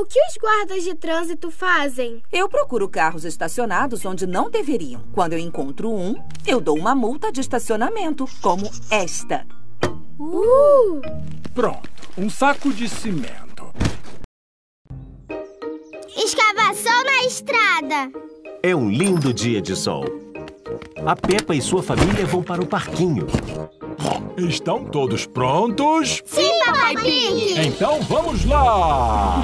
O que os guardas de trânsito fazem? Eu procuro carros estacionados onde não deveriam. Quando eu encontro um, eu dou uma multa de estacionamento, como esta. Pronto, um saco de cimento. Escavação na estrada. É um lindo dia de sol. A Peppa e sua família vão para o parquinho. Estão todos prontos? Sim, Papai Pig! Então vamos lá!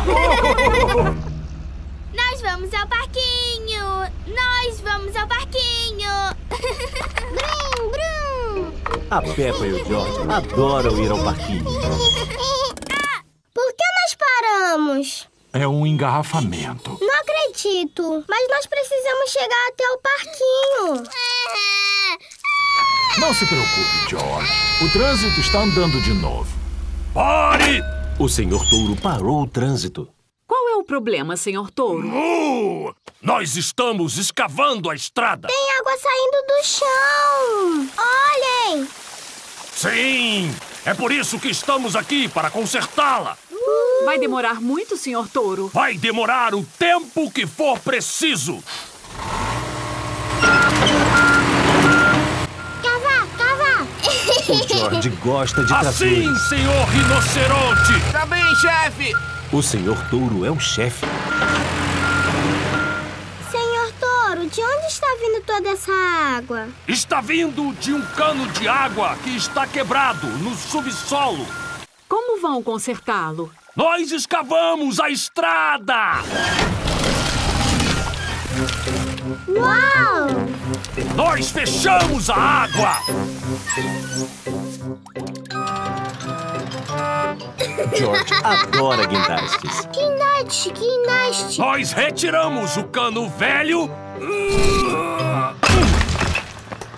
Nós vamos ao parquinho! Nós vamos ao parquinho! Brum, brum! A Peppa e o George adoram ir ao parquinho. Por que nós paramos? É um engarrafamento. Não acredito! Mas nós precisamos chegar até o parquinho. Não se preocupe, George. O trânsito está andando de novo. Pare! O Senhor Touro parou o trânsito. Qual é o problema, Senhor Touro? Nós estamos escavando a estrada. Tem água saindo do chão. Olhem! Sim! É por isso que estamos aqui, para consertá-la. Vai demorar muito, Senhor Touro? Vai demorar o tempo que for preciso. O George gosta de trapézio. Assim, Senhor Rinoceronte! Tá bem, chefe! O Senhor Touro é o chefe. Senhor Touro, de onde está vindo toda essa água? Está vindo de um cano de água que está quebrado no subsolo. Como vão consertá-lo? Nós escavamos a estrada! Uau! Nós fechamos a água! George adora guindastes. Guindaste, guindaste. Nós retiramos o cano velho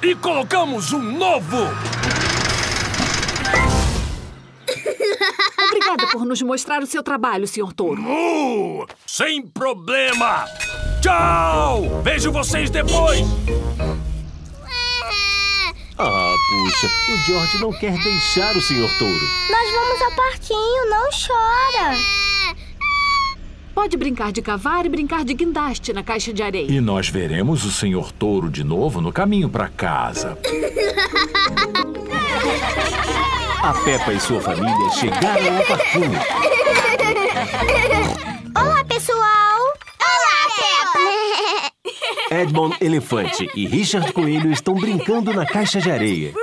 e colocamos um novo. Obrigada por nos mostrar o seu trabalho, Senhor Touro. Sem problema! Tchau! Vejo vocês depois! Ah, puxa, o George não quer deixar o Senhor Touro. Nós vamos ao parquinho, não chora. Pode brincar de cavar e brincar de guindaste na caixa de areia. E nós veremos o Senhor Touro de novo no caminho para casa. A Peppa e sua família chegaram ao parquinho. Olá, pessoal! Olá, Peppa! Edmond Elefante e Richard Coelho estão brincando na caixa de areia.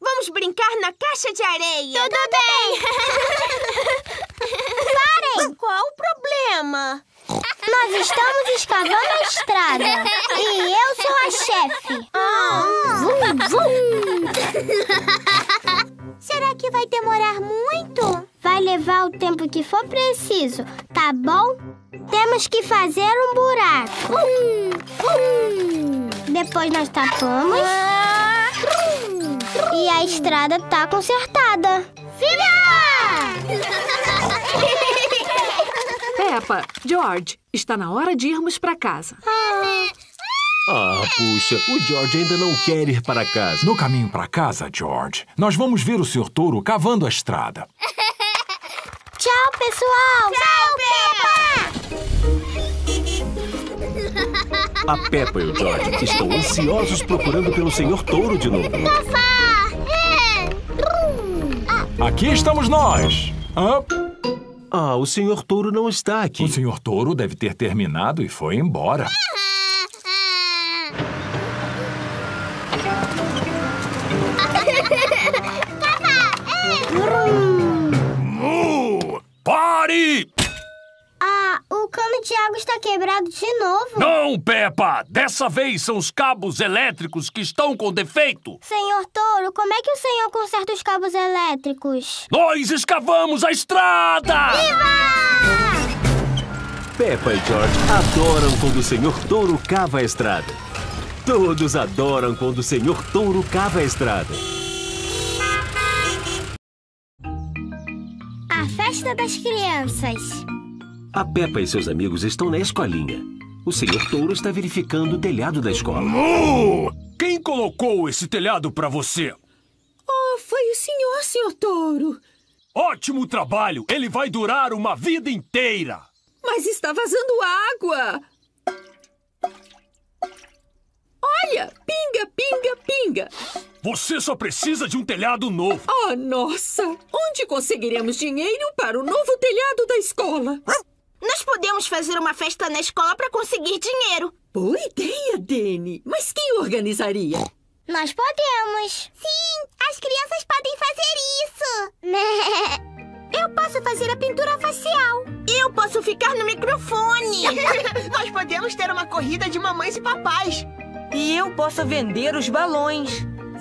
Vamos brincar na caixa de areia. Tudo bem! Parem! Qual o problema? Nós estamos escavando a estrada. E eu sou a chefe. Vum, vum. Será que vai demorar muito? Vai levar o tempo que for preciso, tá bom? Temos que fazer um buraco. Depois nós tapamos. E a estrada tá consertada. Viva! Peppa, George, está na hora de irmos para casa. Ah, puxa, o George ainda não quer ir para casa. No caminho para casa, George, nós vamos ver o Senhor Touro cavando a estrada. Tchau, pessoal! Tchau, Peppa! A Peppa e o George estão ansiosos procurando pelo Senhor Touro de novo. Aqui estamos nós! Ah, o Senhor Touro não está aqui. O Senhor Touro deve ter terminado e foi embora. Pare! Ah, o cano de água está quebrado de novo. Não, Peppa! Dessa vez são os cabos elétricos que estão com defeito. Senhor Touro, como é que o senhor conserta os cabos elétricos? Nós escavamos a estrada! Viva! Peppa e George adoram quando o Senhor Touro cava a estrada. Todos adoram quando o Senhor Touro cava a estrada. A festa das crianças. A Peppa e seus amigos estão na escolinha. O Senhor Touro está verificando o telhado da escola. Quem colocou esse telhado para você? Oh, foi o senhor, Senhor Touro! Ótimo trabalho! Ele vai durar uma vida inteira! Mas está vazando água! Olha! Pinga, pinga, pinga! Você só precisa de um telhado novo! Oh, nossa! Onde conseguiremos dinheiro para o novo telhado da escola? Nós podemos fazer uma festa na escola para conseguir dinheiro! Boa ideia, Danny! Mas quem organizaria? Nós podemos! Sim! As crianças podem fazer isso! Eu posso fazer a pintura facial. Eu posso ficar no microfone. Nós podemos ter uma corrida de mamães e papais. E eu posso vender os balões.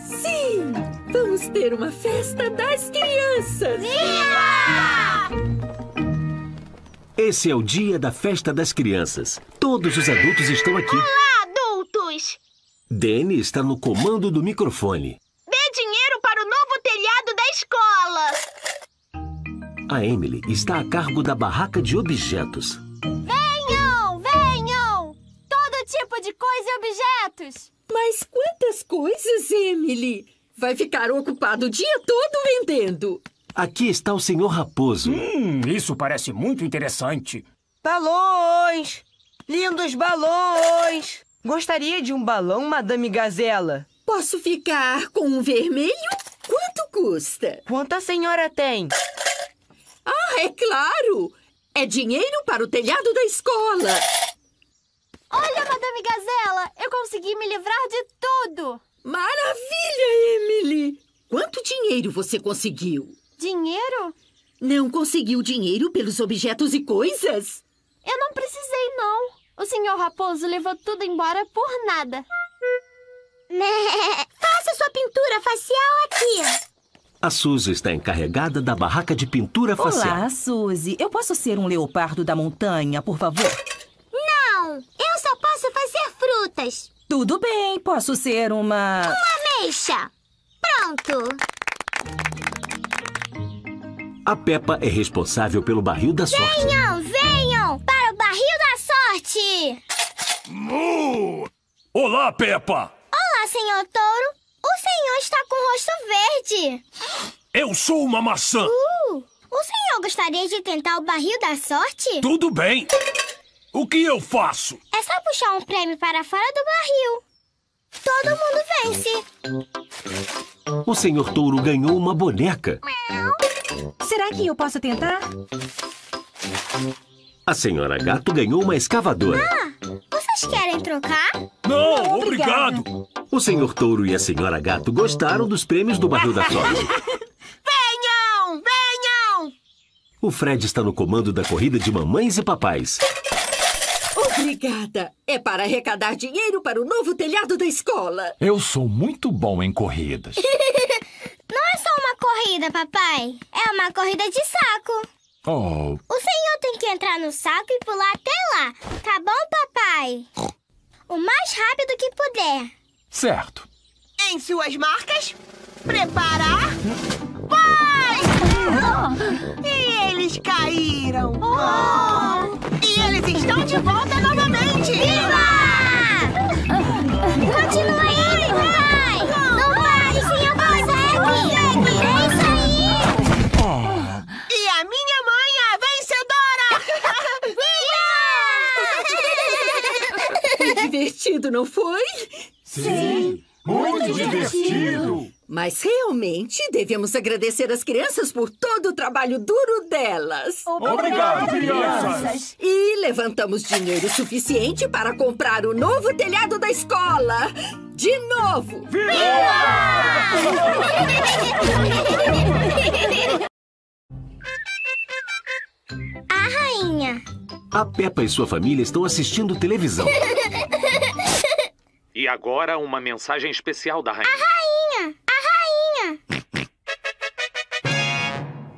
Sim, vamos ter uma festa das crianças. Esse é o dia da festa das crianças. Todos os adultos estão aqui. Olá, adultos. Danny está no comando do microfone. Dê dinheiro para o novo telhado da escola. A Emily está a cargo da barraca de objetos. Venham, venham! Todo tipo de coisa e objetos! Mas quantas coisas, Emily? Vai ficar ocupado o dia todo vendendo. Aqui está o Senhor Raposo. Isso parece muito interessante. Balões! Lindos balões! Gostaria de um balão, Madame Gazela. Posso ficar com um vermelho? Quanto custa? Quanto a senhora tem? Ah, é claro! É dinheiro para o telhado da escola! Olha, Madame Gazela! Eu consegui me livrar de tudo! Maravilha, Emily! Quanto dinheiro você conseguiu? Dinheiro? Não conseguiu dinheiro pelos objetos e coisas? Eu não precisei, não. O Senhor Raposo levou tudo embora por nada. Faça sua pintura facial aqui! A Suzy está encarregada da barraca de pintura facial. Olá, Suzy. Eu posso ser um leopardo da montanha, por favor? Não! Eu só posso fazer frutas. Tudo bem. Posso ser uma... Uma ameixa. Pronto. A Peppa é responsável pelo barril da sorte. Venham, venham! Para o barril da sorte! Olá, Peppa! Olá, Senhor Touro. O senhor está com o rosto verde. Eu sou uma maçã. O senhor gostaria de tentar o barril da sorte? Tudo bem. O que eu faço? É só puxar um prêmio para fora do barril. Todo mundo vence. O Senhor Touro ganhou uma boneca. Será que eu posso tentar? A Senhora Gato ganhou uma escavadora. Vocês querem trocar? Não, obrigado. O Senhor Touro e a Senhora Gato gostaram dos prêmios do barril da sorte. Venham, venham! O Fred está no comando da corrida de mamães e papais. Obrigada. É para arrecadar dinheiro para o novo telhado da escola. Eu sou muito bom em corridas. Não é só uma corrida, papai. É uma corrida de saco. O senhor tem que entrar no saco e pular até lá. Tá bom, papai? O mais rápido que puder. Certo. Em suas marcas, preparar... Vai! E eles caíram. E eles estão de volta novamente. Viva! Continua aí, papai! Não pare, senhor, consegue! É isso aí! E a minha mãe é a vencedora! Foi divertido, não foi? Sim, muito divertido! Mas realmente devemos agradecer às crianças por todo o trabalho duro delas. Obrigado, crianças! E levantamos dinheiro suficiente para comprar o novo telhado da escola! De novo! Viva! A rainha! A Peppa e sua família estão assistindo televisão. E agora, uma mensagem especial da rainha. A rainha! A rainha!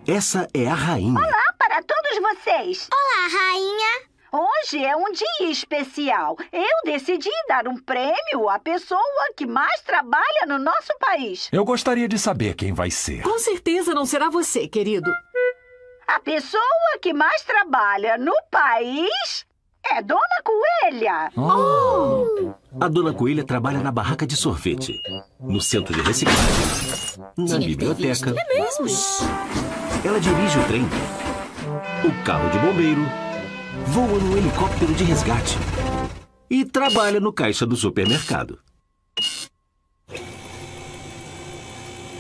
Essa é a rainha. Olá para todos vocês! Olá, rainha! Hoje é um dia especial. Eu decidi dar um prêmio à pessoa que mais trabalha no nosso país. Eu gostaria de saber quem vai ser. Com certeza não será você, querido. A pessoa que mais trabalha no país é Dona Coelha. A Dona Coelha trabalha na barraca de sorvete, no centro de reciclagem, na biblioteca. É mesmo? Ela dirige o trem, o carro de bombeiro, voa no helicóptero de resgate e trabalha no caixa do supermercado.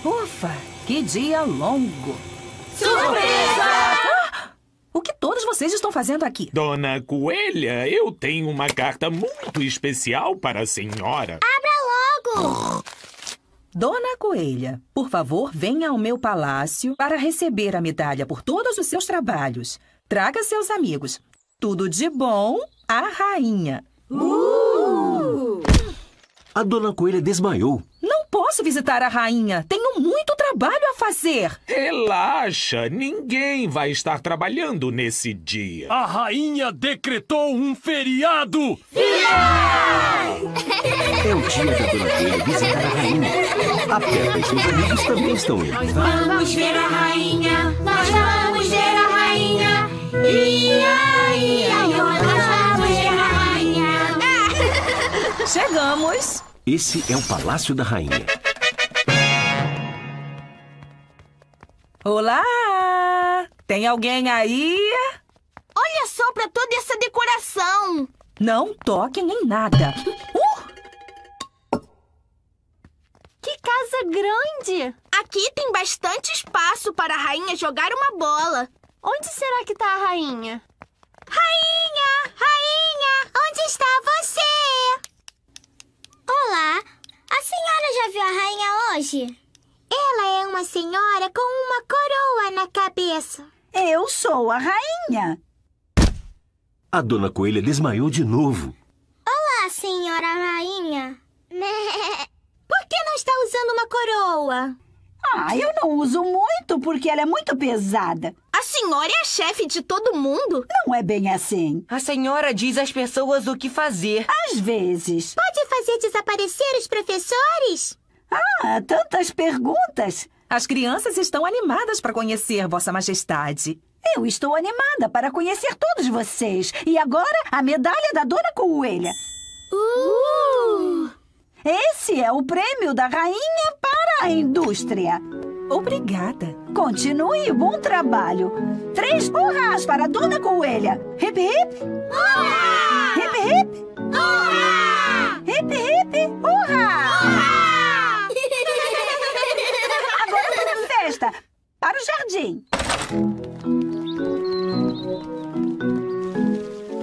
Ufa, que dia longo! Surpresa! O que todos vocês estão fazendo aqui? Dona Coelha, eu tenho uma carta muito especial para a senhora. Abra logo! Dona Coelha, por favor, venha ao meu palácio para receber a medalha por todos os seus trabalhos. Traga seus amigos. Tudo de bom, a rainha. A Dona Coelha desmaiou. Não posso visitar a rainha. Tenho muito trabalho a fazer. Relaxa. Ninguém vai estar trabalhando nesse dia. A rainha decretou um feriado. É o dia da Dona Coelha visitar a rainha. A Peppa e seus amigos também estão indo. Nós vamos ver a rainha. Nós vamos ver a rainha. Chegamos! Esse é o Palácio da Rainha. Olá! Tem alguém aí? Olha só pra toda essa decoração! Não toquem em nada! Que casa grande! Aqui tem bastante espaço para a rainha jogar uma bola. Onde será que tá a rainha? Rainha! Rainha! Onde está você? Olá, a senhora já viu a rainha hoje? Ela é uma senhora com uma coroa na cabeça. Eu sou a rainha. A Dona Coelha desmaiou de novo. Olá, senhora rainha. Por que não está usando uma coroa? Ah, eu não uso muito porque ela é muito pesada. A senhora é a chefe de todo mundo? Não é bem assim. A senhora diz às pessoas o que fazer. Às vezes. Pode fazer desaparecer os professores? Ah, tantas perguntas. As crianças estão animadas para conhecer Vossa Majestade. Eu estou animada para conhecer todos vocês. E agora, a medalha da Dona Coelha. Esse é o prêmio da rainha para a indústria. Obrigada. Continue o bom trabalho. 3 hurrás para a Dona Coelha. Hip, hip. Hurra! Hip, hip. Hurra! Hip, hip. Hurra! Agora uma festa para o jardim.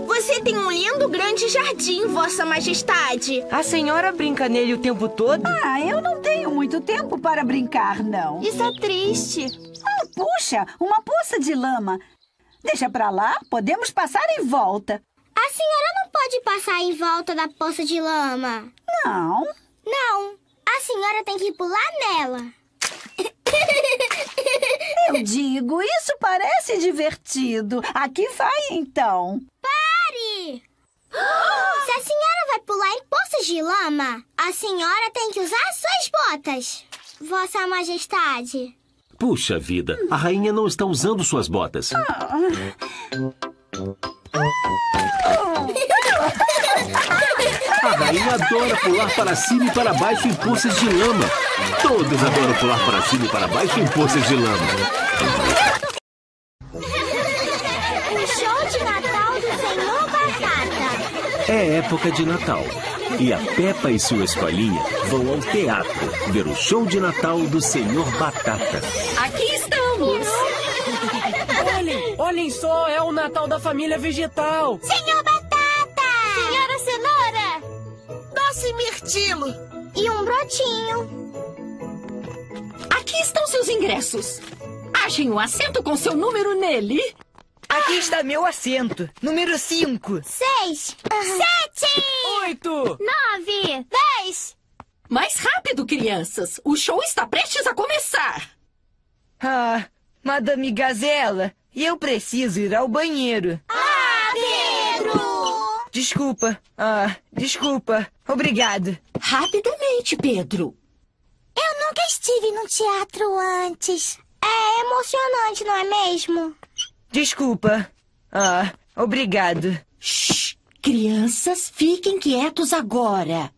Você tem um lindo grande jardim, Vossa Majestade. A senhora brinca nele o tempo todo? Ah, eu não tenho muito tempo para brincar, não. Isso é triste. Ah, puxa, uma poça de lama. Deixa pra lá, podemos passar em volta. A senhora não pode passar em volta da poça de lama. Não. Não, a senhora tem que pular nela. Eu digo, isso parece divertido. Aqui vai, então. Pare! Se a senhora vai pular em poças de lama, a senhora tem que usar as suas botas, Vossa Majestade. Puxa vida, a rainha não está usando suas botas. A rainha adora pular para cima e para baixo em poças de lama. Todos adoram pular para cima e para baixo em poças de lama. O show de Natal do Senhor Batata. É época de Natal. E a Peppa e sua escolinha vão ao teatro ver o show de Natal do Senhor Batata. Aqui estamos! Olhem, olhem só, é o Natal da família vegetal. Senhor Batata! Senhora Cenoura! Doce Mirtilo! E um brotinho. Aqui estão seus ingressos. Achem um assento com seu número nele. Aqui está meu assento. Número 5. 6. 7. 8. 9. 10. Mais rápido, crianças. O show está prestes a começar. Ah, Madame Gazela, eu preciso ir ao banheiro. Ah, Pedro! Desculpa. Ah, desculpa. Obrigado. Rapidamente, Pedro. Eu nunca estive num teatro antes. É emocionante, não é mesmo? Desculpa. Ah, obrigado. Shhh. Crianças, fiquem quietos agora.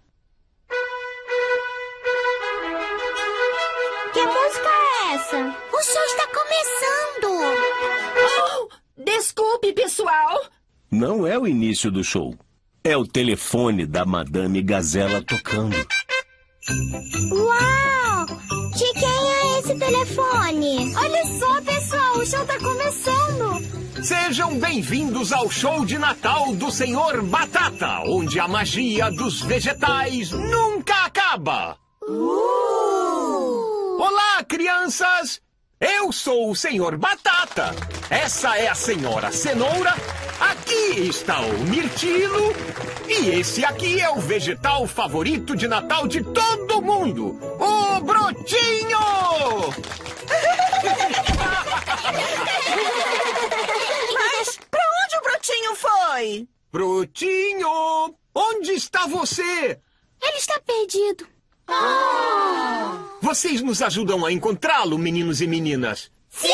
Que música é essa? O show está começando. Oh, desculpe, pessoal. Não é o início do show. É o telefone da Madame Gazela tocando. Uau! De quem é esse telefone? Olha só, pessoal, o show tá começando! Sejam bem-vindos ao show de Natal do Senhor Batata, onde a magia dos vegetais nunca acaba! Olá, crianças! Eu sou o Senhor Batata, essa é a Senhora Cenoura, aqui está o Mirtilo... E esse aqui é o vegetal favorito de Natal de todo mundo, o Brotinho! Mas pra onde o Brotinho foi? Brotinho, onde está você? Ele está perdido. Oh. Vocês nos ajudam a encontrá-lo, meninos e meninas? Sim!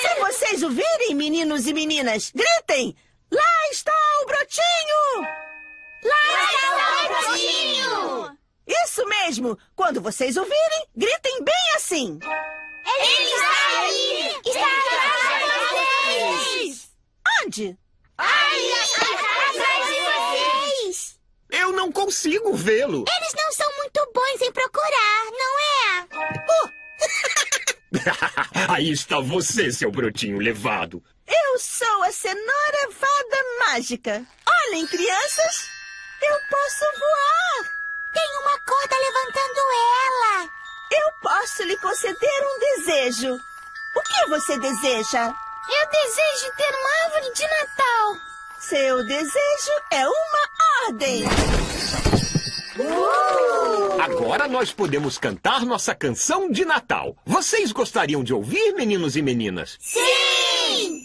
Se vocês o virem, meninos e meninas, gritem! Lá está o Brotinho! Lá está o Brotinho! Isso mesmo! Quando vocês ouvirem, gritem bem assim! Ele está aí! Está atrás de vocês! Onde? Aí, atrás de vocês! Eu não consigo vê-lo! Eles não são muito bons em procurar, não é? Aí está você, seu Brotinho levado! Eu sou a Senhora Vada Mágica. Olhem, crianças, eu posso voar. Tem uma corda levantando ela. Eu posso lhe conceder um desejo. O que você deseja? Eu desejo ter uma árvore de Natal. Seu desejo é uma ordem. Agora nós podemos cantar nossa canção de Natal. Vocês gostariam de ouvir, meninos e meninas? Sim!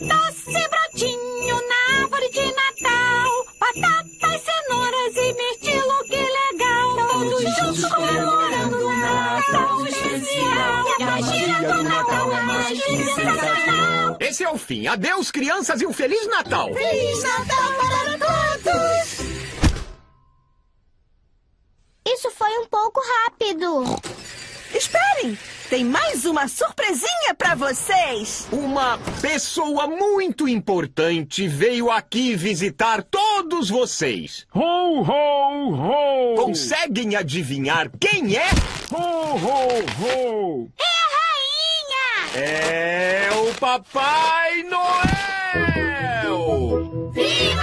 Doce Brotinho na árvore de Natal, batatas, cenouras e mirtilo, que legal! Todos juntos comemorando o Natal especial, que a magia do Natal é mais que sensacional! Esse é o fim. Adeus, crianças, e um Feliz Natal! Feliz Natal para todos! Isso foi um pouco rápido. Esperem! Tem mais uma surpresinha pra vocês! Uma pessoa muito importante veio aqui visitar todos vocês. Ho, ho, ho! Conseguem adivinhar quem é? Ho, ho, ho! É a rainha! É o Papai Noel! Viva!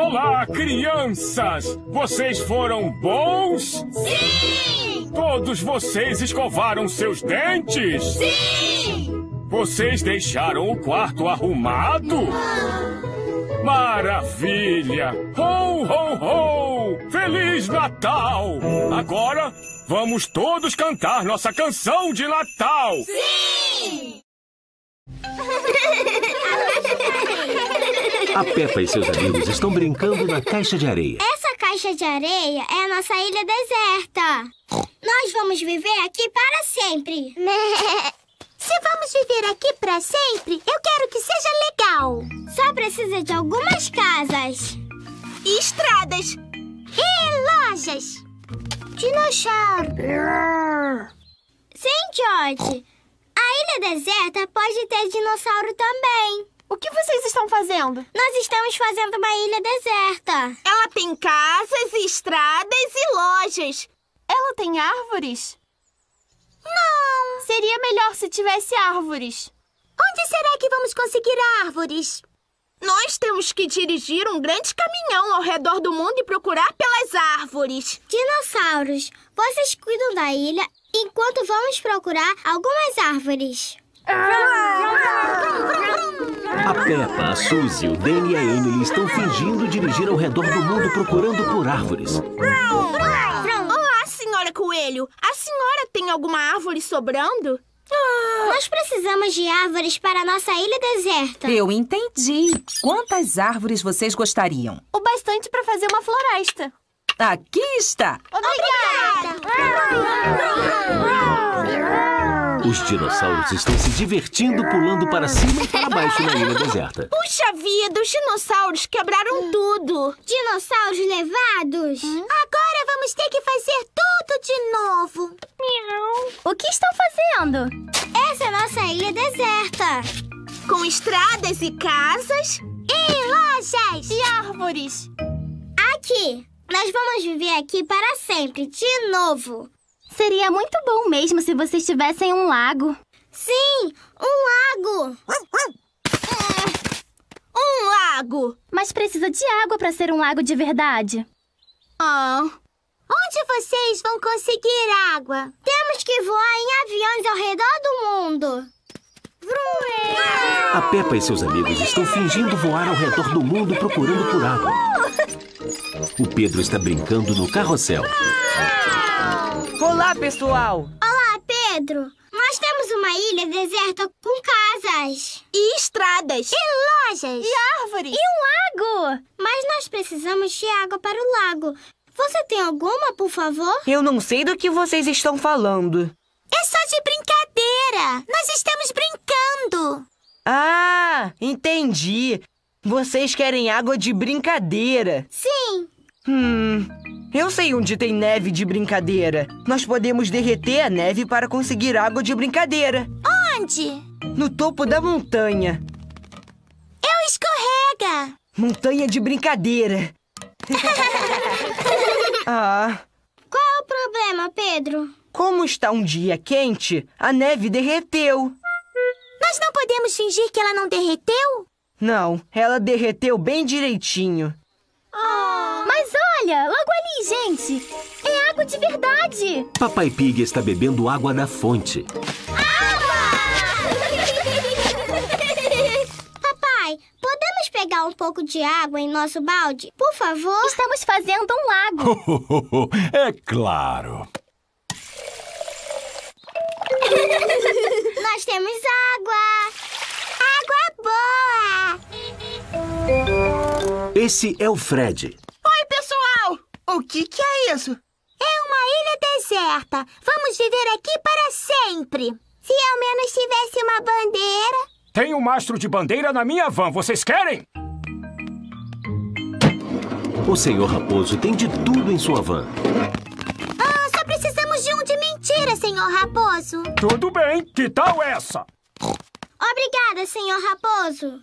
Olá, crianças! Vocês foram bons? Sim! Todos vocês escovaram seus dentes? Sim! Vocês deixaram o quarto arrumado? Maravilha! Ho, ho, ho! Feliz Natal! Agora, vamos todos cantar nossa canção de Natal! Sim! A Peppa e seus amigos estão brincando na caixa de areia. Essa caixa de areia é a nossa ilha deserta. Nós vamos viver aqui para sempre. Se vamos viver aqui para sempre, eu quero que seja legal. Só precisa de algumas casas. E estradas. E lojas. Dinossauro. Sim, George. A ilha deserta pode ter dinossauro também. O que vocês estão fazendo? Nós estamos fazendo uma ilha deserta. Ela tem casas, estradas e lojas. Ela tem árvores? Não! Seria melhor se tivesse árvores. Onde será que vamos conseguir árvores? Nós temos que dirigir um grande caminhão ao redor do mundo e procurar pelas árvores. Dinossauros, vocês cuidam da ilha enquanto vamos procurar algumas árvores. A Peppa, a Suzy, o Danny e a Emily estão fingindo dirigir ao redor do mundo procurando por árvores. Senhora Coelho, a senhora tem alguma árvore sobrando? Nós precisamos de árvores para a nossa ilha deserta. Eu entendi. Quantas árvores vocês gostariam? O bastante para fazer uma floresta. Aqui está. Obrigada. Os dinossauros estão se divertindo pulando para cima e para baixo na ilha deserta. Puxa vida, os dinossauros quebraram tudo. Dinossauros levados? Agora vamos ter que fazer tudo de novo. O que estão fazendo? Essa é a nossa ilha deserta. Com estradas e casas. E lojas. E árvores. Aqui. Nós vamos viver aqui para sempre, de novo. Seria muito bom mesmo se vocês tivessem um lago. Sim, um lago. Um lago. Mas precisa de água para ser um lago de verdade. Onde vocês vão conseguir água? Temos que voar em aviões ao redor do mundo. A Peppa e seus amigos estão fingindo voar ao redor do mundo procurando por água. O Pedro está brincando no carrossel. Olá, pessoal! Olá, Pedro! Nós temos uma ilha deserta com casas. E estradas. E lojas. E árvores. E um lago. Mas nós precisamos de água para o lago. Você tem alguma, por favor? Eu não sei do que vocês estão falando. É só de brincadeira. Nós estamos brincando. Ah, entendi. Vocês querem água de brincadeira. Sim. Eu sei onde tem neve de brincadeira. Nós podemos derreter a neve para conseguir água de brincadeira. Onde? No topo da montanha. Eu escorrega. Montanha de brincadeira. Qual é o problema, Pedro? Como está um dia quente, a neve derreteu. Nós não podemos fingir que ela não derreteu? Não, ela derreteu bem direitinho. Mas olha, logo ali, gente. É água de verdade. Papai Pig está bebendo água da fonte. Papai, podemos pegar um pouco de água em nosso balde? Por favor? Estamos fazendo um lago. É claro. Nós temos água! Água boa! Esse é o Fred. Oi, pessoal! O que é isso? É uma ilha deserta. Vamos viver aqui para sempre. Se ao menos tivesse uma bandeira... Tem um mastro de bandeira na minha van. Vocês querem? O Senhor Raposo tem de tudo em sua van. Só precisamos de um de mentira, Senhor Raposo. Tudo bem. Que tal essa? Obrigada, Senhor Raposo.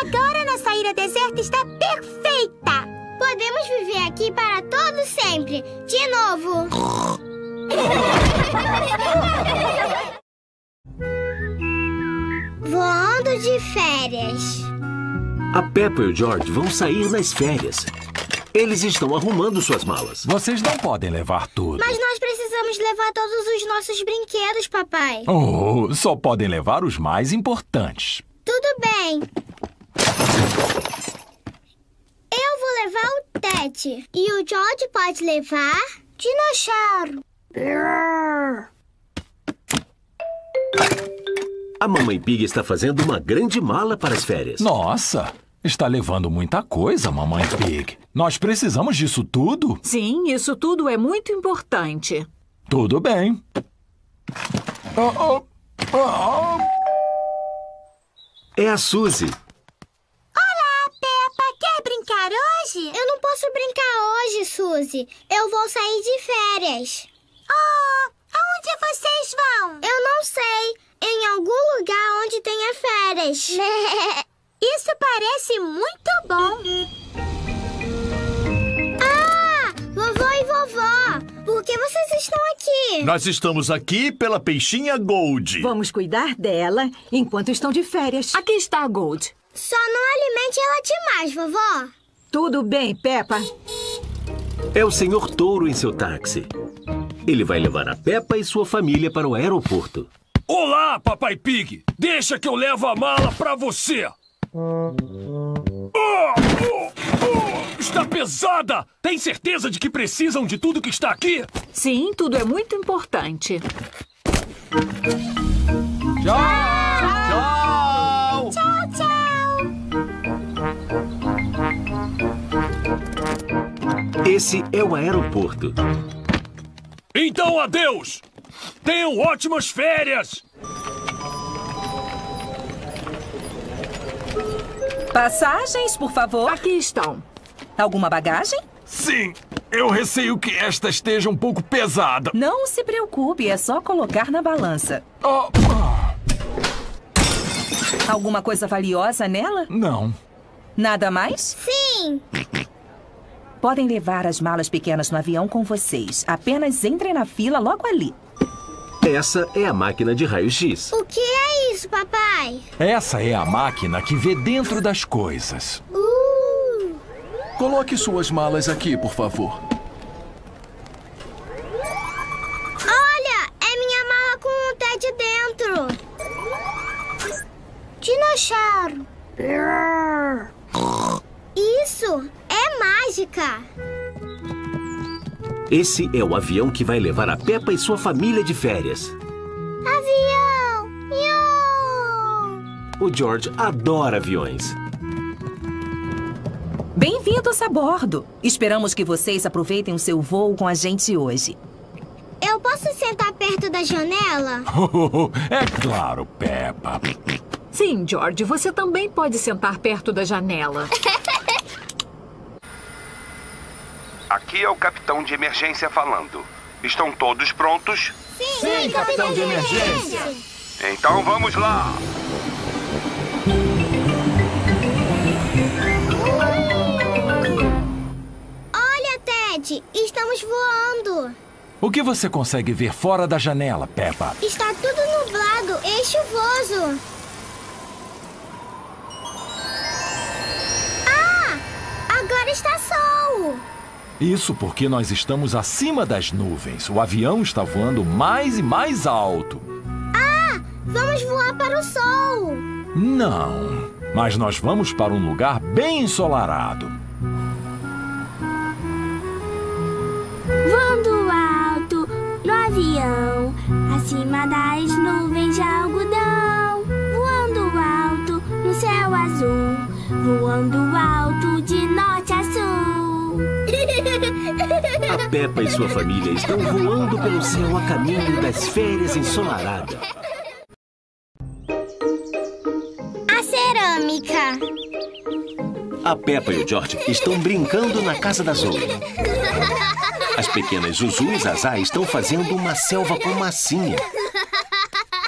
Agora nossa ilha deserta está perfeita. Podemos viver aqui para todo sempre. De novo. Voando de férias. A Peppa e o George vão sair nas férias. Eles estão arrumando suas malas. Vocês não podem levar tudo. Mas nós precisamos levar todos os nossos brinquedos, papai. Só podem levar os mais importantes. Tudo bem. Eu vou levar o Ted. E o George pode levar... dinossauro. A Mamãe Pig está fazendo uma grande mala para as férias. Nossa! Está levando muita coisa, Mamãe Pig. Nós precisamos disso tudo? Sim, isso tudo é muito importante. Tudo bem. É a Suzy. Olá, Peppa. Quer brincar hoje? Eu não posso brincar hoje, Suzy. Eu vou sair de férias. Aonde vocês vão? Eu não sei. Em algum lugar onde tenha férias. Isso parece muito bom. Vovô e vovó, por que vocês estão aqui? Nós estamos aqui pela peixinha Gold. Vamos cuidar dela enquanto estão de férias. Aqui está a Gold. Só não alimente ela demais, vovó. Tudo bem, Peppa. É o Senhor Touro em seu táxi. Ele vai levar a Peppa e sua família para o aeroporto. Olá, Papai Pig. Deixa que eu levo a mala para você. Está pesada! Tem certeza de que precisam de tudo que está aqui? Sim, tudo é muito importante. Tchau! Tchau, tchau! Esse é o aeroporto. Então, adeus! Tenham ótimas férias! Passagens, por favor. Aqui estão. Alguma bagagem? Sim, eu receio que esta esteja um pouco pesada. Não se preocupe, é só colocar na balança. Oh. Alguma coisa valiosa nela? Não. Nada mais? Sim. Podem levar as malas pequenas no avião com vocês. Apenas entrem na fila logo ali. Essa é a máquina de raio-x. O que é isso, papai? Essa é a máquina que vê dentro das coisas. Coloque suas malas aqui, por favor. Olha, é minha mala com o Ted dentro. Dinossauro. Isso é mágica. Esse é o avião que vai levar a Peppa e sua família de férias. Avião! Iô! O George adora aviões. Bem-vindos a bordo. Esperamos que vocês aproveitem o seu voo com a gente hoje. Eu posso sentar perto da janela? É claro, Peppa. Sim, George, você também pode sentar perto da janela. Aqui é o capitão de emergência falando. Estão todos prontos? Sim, capitão de emergência. Então vamos lá. Olha, Ted, estamos voando. O que você consegue ver fora da janela, Peppa? Está tudo nublado e chuvoso. Ah, agora está sol. Isso porque nós estamos acima das nuvens. O avião está voando mais e mais alto. Ah, vamos voar para o sol. Não, mas nós vamos para um lugar bem ensolarado. Voando alto no avião, acima das nuvens de algodão. Voando alto no céu azul, voando alto de norte a sul. A Peppa e sua família estão voando pelo céu a caminho das férias ensolaradas. A cerâmica. A Peppa e o George estão brincando na casa da Zoe. As pequenas Zuzu e Zaza estão fazendo uma selva com massinha.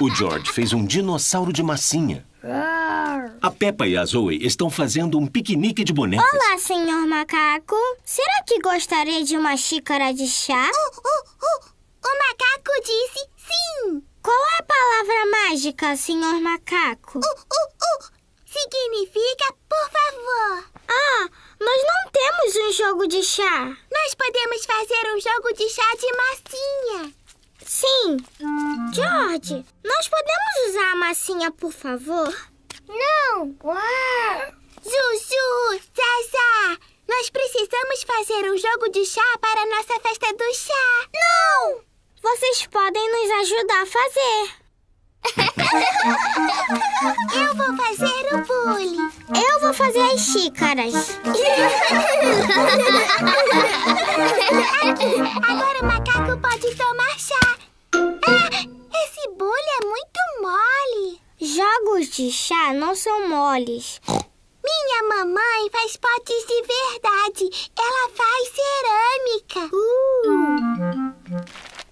O George fez um dinossauro de massinha. A Peppa e a Zoe estão fazendo um piquenique de bonecas. Olá, senhor macaco. Será que gostaria de uma xícara de chá? O macaco disse sim. Qual é a palavra mágica, senhor macaco? Significa por favor. Ah, nós não temos um jogo de chá. Nós podemos fazer um jogo de chá de massinha. Sim. George, nós podemos usar a massinha, por favor? Não! Uau. Zuzu, Zaza, nós precisamos fazer um jogo de chá para a nossa festa do chá. Não! Vocês podem nos ajudar a fazer. Eu vou fazer o bule. Eu vou fazer as xícaras. Aqui, agora o macaco pode tomar chá. Ah, esse bule é muito mole. Jogos de chá não são moles. Minha mamãe faz potes de verdade. Ela faz cerâmica.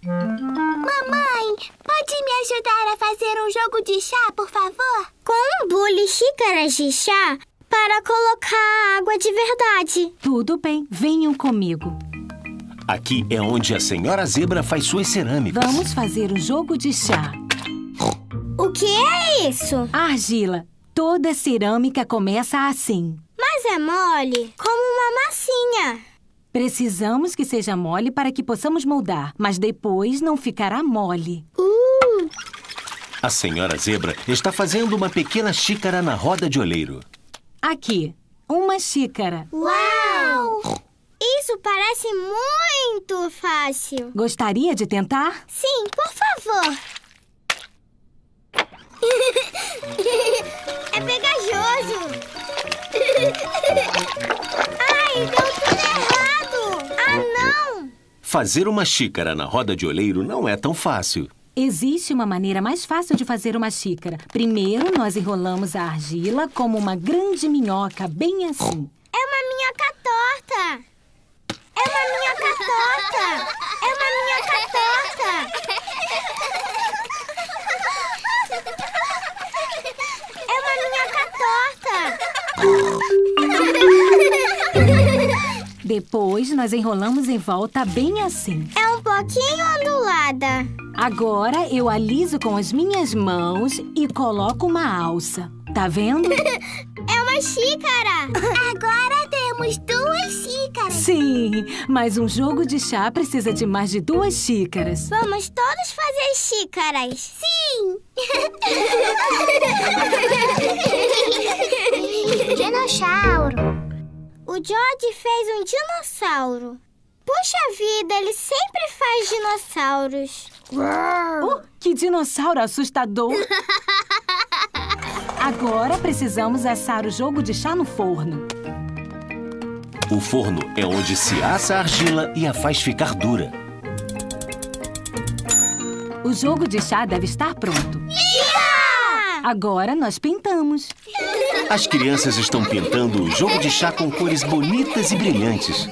Mamãe, pode me ajudar a fazer um jogo de chá, por favor? Com um bule e xícaras de chá para colocar água de verdade. Tudo bem, venham comigo. Aqui é onde a senhora Zebra faz suas cerâmicas. Vamos fazer um jogo de chá. O que é isso? Argila. Toda cerâmica começa assim. Mas é mole, como uma massinha. Precisamos que seja mole para que possamos moldar, mas depois não ficará mole. A senhora Zebra está fazendo uma pequena xícara na roda de oleiro. Aqui, uma xícara. Uau! Isso parece muito fácil. Gostaria de tentar? Sim, por favor. É pegajoso. Ai, deu tudo errado. Ah, não. Fazer uma xícara na roda de oleiro não é tão fácil. Existe uma maneira mais fácil de fazer uma xícara. Primeiro, nós enrolamos a argila como uma grande minhoca, bem assim. É uma minhoca torta! É uma minhoca torta! É uma minhoca torta! É uma minhoca torta! Depois, nós enrolamos em volta bem assim. É um pouquinho ondulada. Agora, eu aliso com as minhas mãos e coloco uma alça. Tá vendo? É uma xícara. Agora temos 2 xícaras. Sim, mas um jogo de chá precisa de mais de 2 xícaras. Vamos todos fazer xícaras. Sim! Dinossauro. O George fez um dinossauro. Puxa vida, ele sempre faz dinossauros. Oh, que dinossauro assustador! Agora precisamos assar o jogo de chá no forno. O forno é onde se assa a argila e a faz ficar dura. O jogo de chá deve estar pronto. Agora nós pintamos. As crianças estão pintando o jogo de chá com cores bonitas e brilhantes.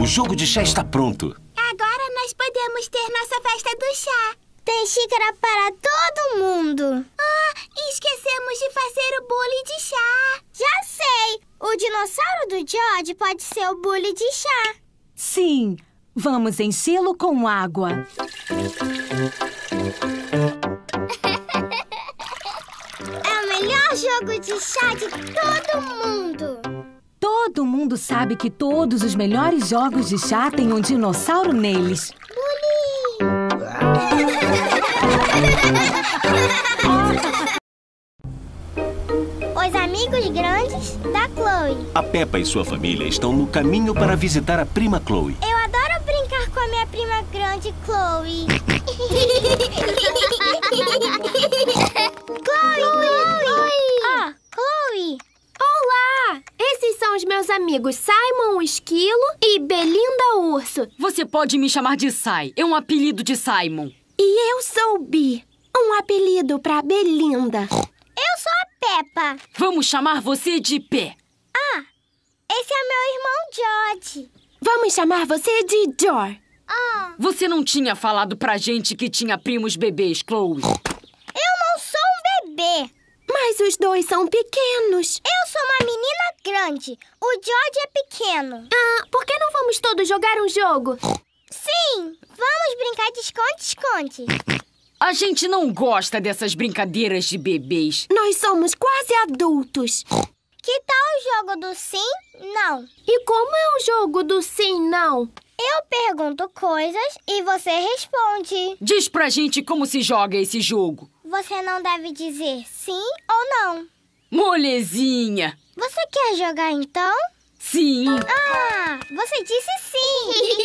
O jogo de chá está pronto. Agora nós podemos ter nossa festa do chá. Tem xícara para todo mundo. Ah, esquecemos de fazer o bule de chá. Já sei! O dinossauro do George pode ser o bule de chá. Sim, vamos enchê-lo com água. Melhor jogo de chá de todo mundo! Todo mundo sabe que todos os melhores jogos de chá têm um dinossauro neles. Os amigos grandes da Chloe. A Peppa e sua família estão no caminho para visitar a prima Chloe. Eu adoro brincar com a minha prima grande Chloe. Chloe! Ah, Chloe! Olá! Esses são os meus amigos Simon, o Esquilo, e Belinda, o Urso. Você pode me chamar de Sai. É um apelido de Simon. E eu sou o Bi. Um apelido pra Belinda. Eu sou a Peppa. Vamos chamar você de Pé. Ah, esse é meu irmão George. Vamos chamar você de George. Ah. Você não tinha falado pra gente que tinha primos bebês, Chloe? Eu não sou um bebê. Mas os dois são pequenos. Eu sou uma menina grande. O George é pequeno. Ah, por que não vamos todos jogar um jogo? Sim, vamos brincar de esconde-esconde. A gente não gosta dessas brincadeiras de bebês. Nós somos quase adultos. Que tal o jogo do sim, não? E como é o jogo do sim, não? Eu pergunto coisas e você responde. Diz pra gente como se joga esse jogo. Você não deve dizer sim ou não. Molezinha! Você quer jogar então? Sim. Ah, você disse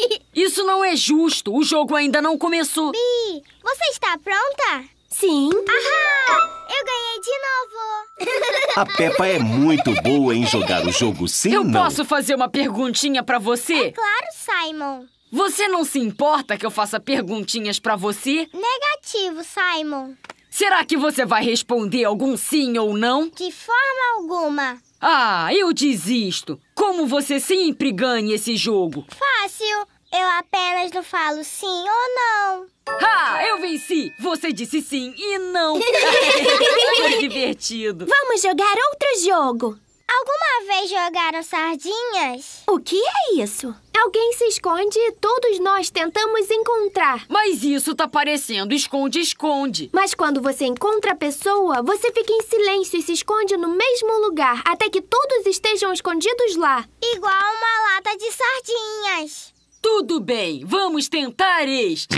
sim. Isso não é justo. O jogo ainda não começou. Bi, você está pronta? Sim. Ahá! Eu ganhei de novo. A Peppa é muito boa em jogar o jogo sim ou não. Eu posso fazer uma perguntinha pra você? É claro, Simon. Você não se importa que eu faça perguntinhas pra você? Negativo, Simon. Será que você vai responder algum sim ou não? De forma alguma. Ah, eu desisto. Como você sempre ganha esse jogo? Fácil. Eu apenas não falo sim ou não. Ah, eu venci. Você disse sim e não. Foi divertido. Vamos jogar outro jogo. Alguma vez jogaram sardinhas? O que é isso? Alguém se esconde e todos nós tentamos encontrar. Mas isso tá parecendo esconde-esconde. Mas quando você encontra a pessoa, você fica em silêncio e se esconde no mesmo lugar, até que todos estejam escondidos lá. Igual uma lata de sardinhas. Tudo bem, vamos tentar este.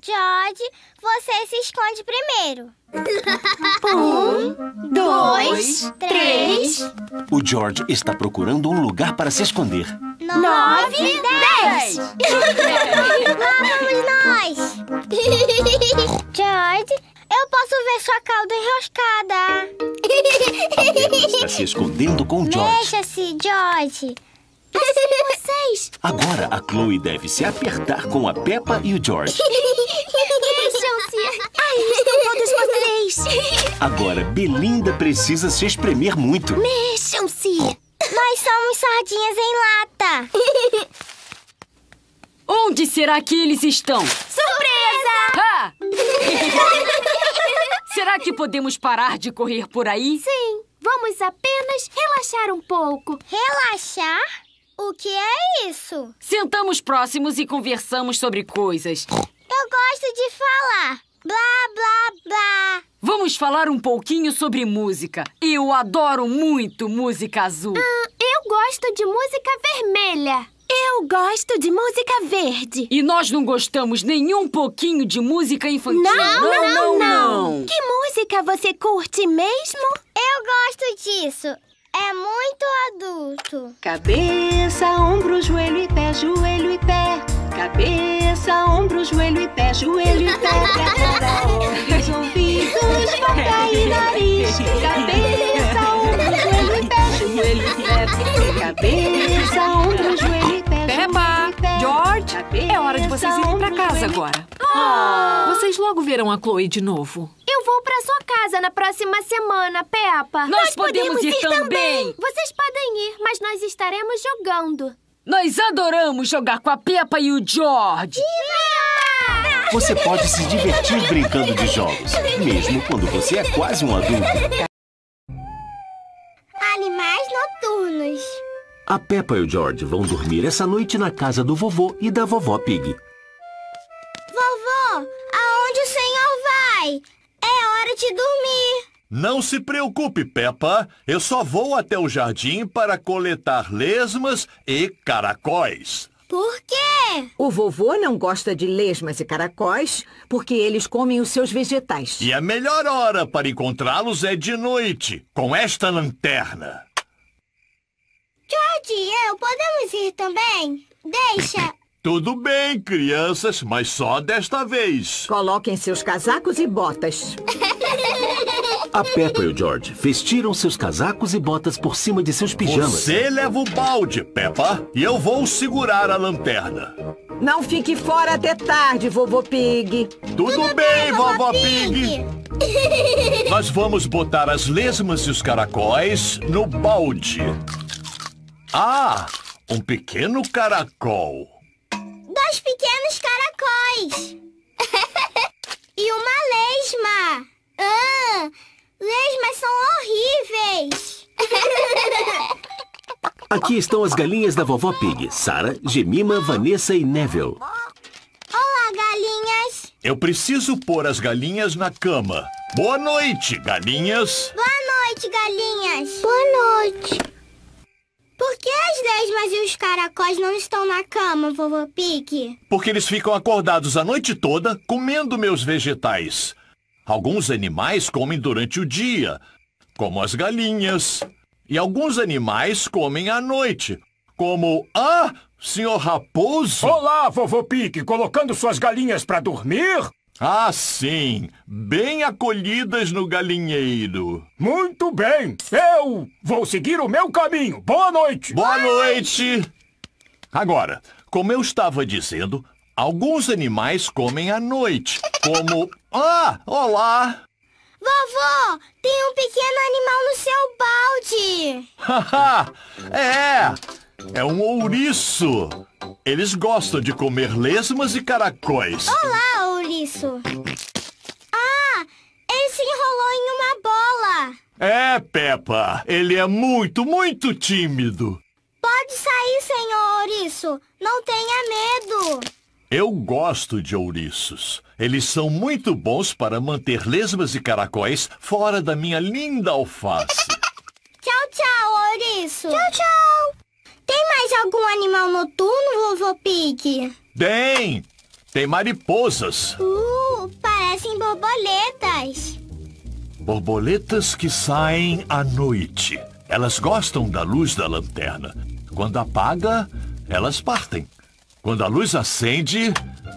George, você se esconde primeiro. 1, 2, 3... O George está procurando um lugar para se esconder. 9, 10... Lá vamos nós! George, eu posso ver sua cauda enroscada. A Peppa está se escondendo com o George. Deixa-se, George. Mas e vocês? Agora a Chloe deve se apertar com a Peppa e o George. Deixam-se. Aí estão todos vocês. Agora Belinda precisa se espremer muito. Mexam-se. Nós somos sardinhas em lata. Onde será que eles estão? Surpresa! Ah! Será que podemos parar de correr por aí? Sim, vamos apenas relaxar um pouco. Relaxar? O que é isso? Sentamos próximos e conversamos sobre coisas. Eu gosto de falar. Blá, blá, blá. Vamos falar um pouquinho sobre música. Eu adoro muito música azul. Eu gosto de música vermelha. Eu gosto de música verde. E nós não gostamos nem um pouquinho de música infantil. Não. Que música você curte mesmo? Eu gosto disso. É muito adulto. Cabeça, ombro, joelho e pé, joelho e pé. Cabeça, ombro, joelho e pé, joelho e pé. Os ouvidos, boca e nariz. Cabeça, ombro, joelho e pé, joelho e pé. Cabeça, ombro, joelho e pé. Peppa, George, é hora de vocês irem pra casa agora. Vocês logo verão a Chloe de novo. Eu vou pra sua casa na próxima semana, Peppa. Nós podemos ir também. Vocês podem ir, mas nós estaremos jogando. Nós adoramos jogar com a Peppa e o George. Você pode se divertir brincando de jogos, mesmo quando você é quase um adulto. Animais noturnos. A Peppa e o George vão dormir essa noite na casa do vovô e da vovó Pig. Vovô, aonde o senhor vai? É hora de dormir. Não se preocupe, Peppa. Eu só vou até o jardim para coletar lesmas e caracóis. Por quê? O vovô não gosta de lesmas e caracóis porque eles comem os seus vegetais. E a melhor hora para encontrá-los é de noite, com esta lanterna. George e eu podemos ir também? Deixa... Tudo bem, crianças, mas só desta vez. Coloquem seus casacos e botas. A Peppa e o George vestiram seus casacos e botas por cima de seus pijamas. Você leva o balde, Peppa, e eu vou segurar a lanterna. Não fique fora até tarde, Vovô Pig. Tudo bem, Vovó Pig. Nós vamos botar as lesmas e os caracóis no balde. Ah, um pequeno caracol. Dois pequenos caracóis. E uma lesma. Lesmas são horríveis. Aqui estão as galinhas da vovó Pig. Sara, Gemima, Vanessa e Neville. Olá, galinhas. Eu preciso pôr as galinhas na cama. Boa noite, galinhas. Boa noite, galinhas. Boa noite. Por que as lesmas e os caracóis não estão na cama, Vovô Pig? Porque eles ficam acordados a noite toda comendo meus vegetais. Alguns animais comem durante o dia, como as galinhas. E alguns animais comem à noite, como... Ah, Senhor Raposo! Olá, Vovô Pig! Colocando suas galinhas para dormir? Ah, sim! Bem acolhidas no galinheiro. Muito bem! Eu vou seguir o meu caminho. Boa noite! Boa noite! Agora, como eu estava dizendo, alguns animais comem à noite, como... Ah, olá! Vovô, tem um pequeno animal no seu balde! Haha! É um ouriço! Eles gostam de comer lesmas e caracóis. Olá, ouriço! Ah, ele se enrolou em uma bola! É, Peppa, ele é muito, muito tímido. Pode sair, senhor ouriço. Não tenha medo. Eu gosto de ouriços. Eles são muito bons para manter lesmas e caracóis fora da minha linda alface. Tchau, tchau, ouriço! Tchau, tchau! Tem mais algum animal noturno, Vovô Pig? Tem! Tem mariposas. Parecem borboletas. Borboletas que saem à noite. Elas gostam da luz da lanterna. Quando apaga, elas partem. Quando a luz acende,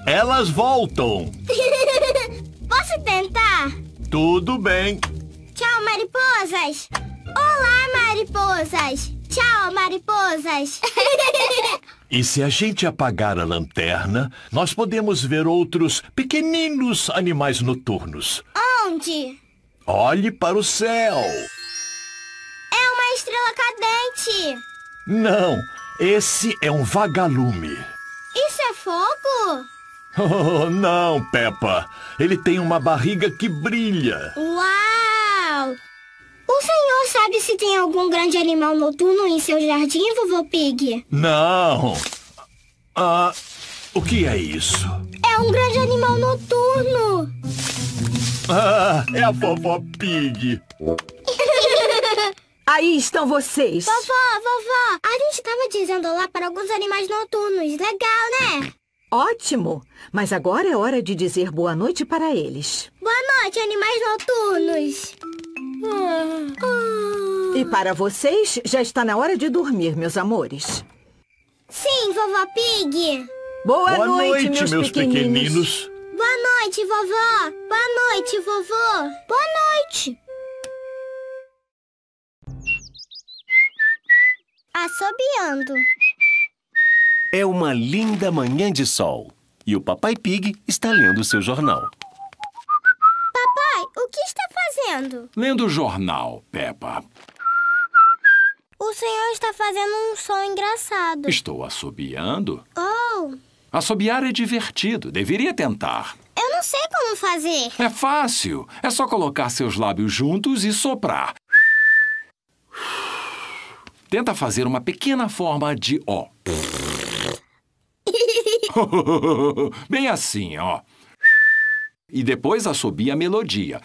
elas voltam. Posso tentar? Tudo bem. Tchau, mariposas. Olá, mariposas. Tchau, mariposas. E se a gente apagar a lanterna, nós podemos ver outros pequeninos animais noturnos. Onde? Olhe para o céu. É uma estrela cadente. Não, esse é um vagalume. Isso é fogo? Oh, não, Peppa. Ele tem uma barriga que brilha. Uau! O senhor sabe se tem algum grande animal noturno em seu jardim, Vovô Pig? Não. Ah, o que é isso? É um grande animal noturno. Ah, é a Vovó Pig. Aí estão vocês. Vovó, a gente estava dizendo lá para alguns animais noturnos. Legal, né? Ótimo. Mas agora é hora de dizer boa noite para eles. Boa noite, animais noturnos. E para vocês, já está na hora de dormir, meus amores. Sim, Vovó Pig. Boa noite, meus pequeninos. Boa noite, vovó. Boa noite, vovô. Boa noite. Assobiando. É uma linda manhã de sol. E o Papai Pig está lendo seu jornal. O que está fazendo? Lendo o jornal, Peppa. O senhor está fazendo um som engraçado. Estou assobiando. Oh! Assobiar é divertido. Deveria tentar. Eu não sei como fazer. É fácil. É só colocar seus lábios juntos e soprar. Tenta fazer uma pequena forma de ó. Bem assim, ó. E depois assobia a melodia.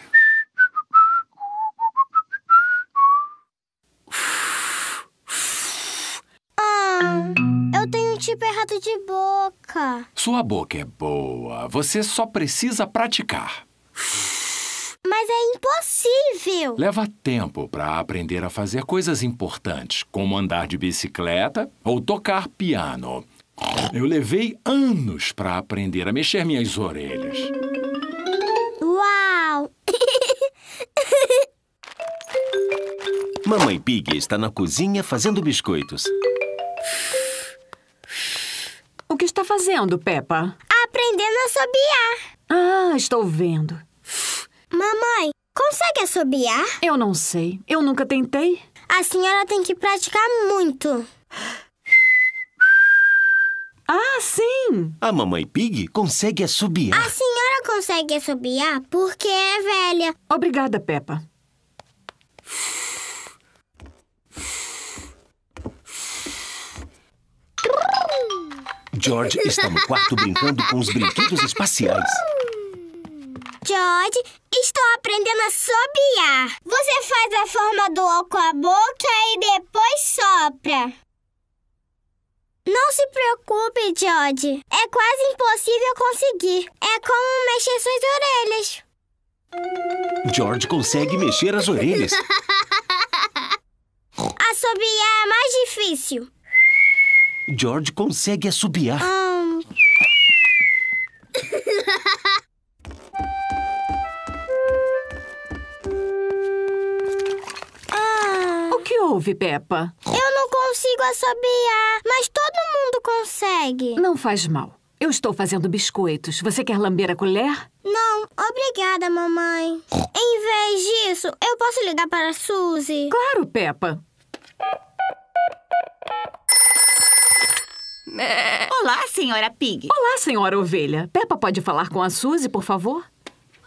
Eu tenho um tipo errado de boca. Sua boca é boa. Você só precisa praticar. Mas é impossível. Leva tempo para aprender a fazer coisas importantes, como andar de bicicleta ou tocar piano. Eu levei anos para aprender a mexer minhas orelhas. Uau! Mamãe Pig está na cozinha fazendo biscoitos. O que está fazendo, Peppa? Aprendendo a assobiar. Ah, estou vendo. Mamãe, consegue assobiar? Eu não sei. Eu nunca tentei. A senhora tem que praticar muito. Ah, sim! A Mamãe Pig consegue assobiar. A senhora consegue assobiar porque é velha. Obrigada, Peppa. George está no quarto brincando com os brinquedos espaciais. George, estou aprendendo a assobiar. Você faz a forma do O com a boca e depois sopra. Não se preocupe, George. É quase impossível conseguir. É como mexer suas orelhas. George consegue mexer as orelhas. Assobiar é mais difícil. George consegue assobiar. O que houve, Peppa? Eu consigo assobiar, mas todo mundo consegue. Não faz mal. Eu estou fazendo biscoitos. Você quer lamber a colher? Não, obrigada, mamãe. Em vez disso, eu posso ligar para a Suzy? Claro, Peppa. Olá, senhora Pig. Olá, senhora Ovelha. Peppa pode falar com a Suzy, por favor?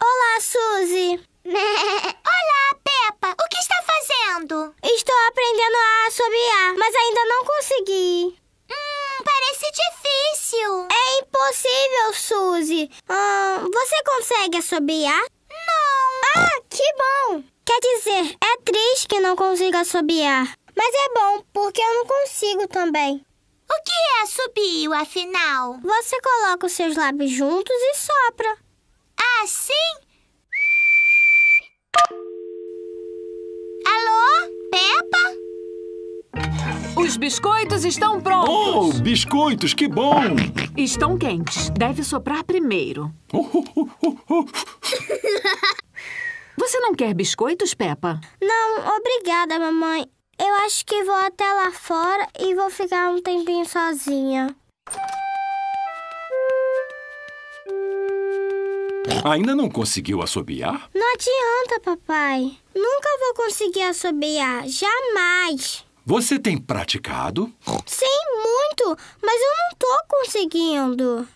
Olá, Suzy. Olá, Peppa. O que está fazendo? Estou aprendendo a assobiar, mas ainda não consegui. Parece difícil. É impossível, Suzy. Você consegue assobiar? Não. Ah, que bom. Quer dizer, é triste que não consiga assobiar. Mas é bom, porque eu não consigo também. O que é assobio, afinal? Você coloca os seus lábios juntos e sopra. Ah, sim? Alô? Peppa? Os biscoitos estão prontos. Oh, biscoitos, que bom! Estão quentes. Deve soprar primeiro. Você não quer biscoitos, Peppa? Não, obrigada, mamãe. Eu acho que vou até lá fora e vou ficar um tempinho sozinha. Ainda não conseguiu assobiar? Não adianta, papai. Nunca vou conseguir assobiar. Jamais. Você tem praticado? Sim, muito. Mas eu não tô conseguindo.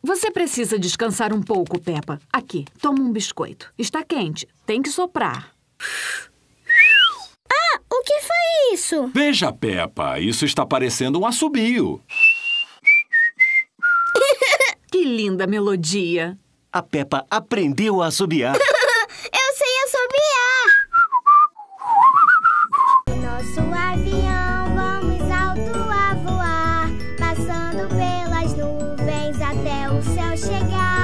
Você precisa descansar um pouco, Peppa. Aqui, toma um biscoito. Está quente. Tem que soprar. Ah, o que foi isso? Veja, Peppa. Isso está parecendo um assobio. Que linda melodia. A Peppa aprendeu a assobiar. Eu sei assobiar! Nosso avião, vamos alto a voar, passando pelas nuvens até o céu chegar.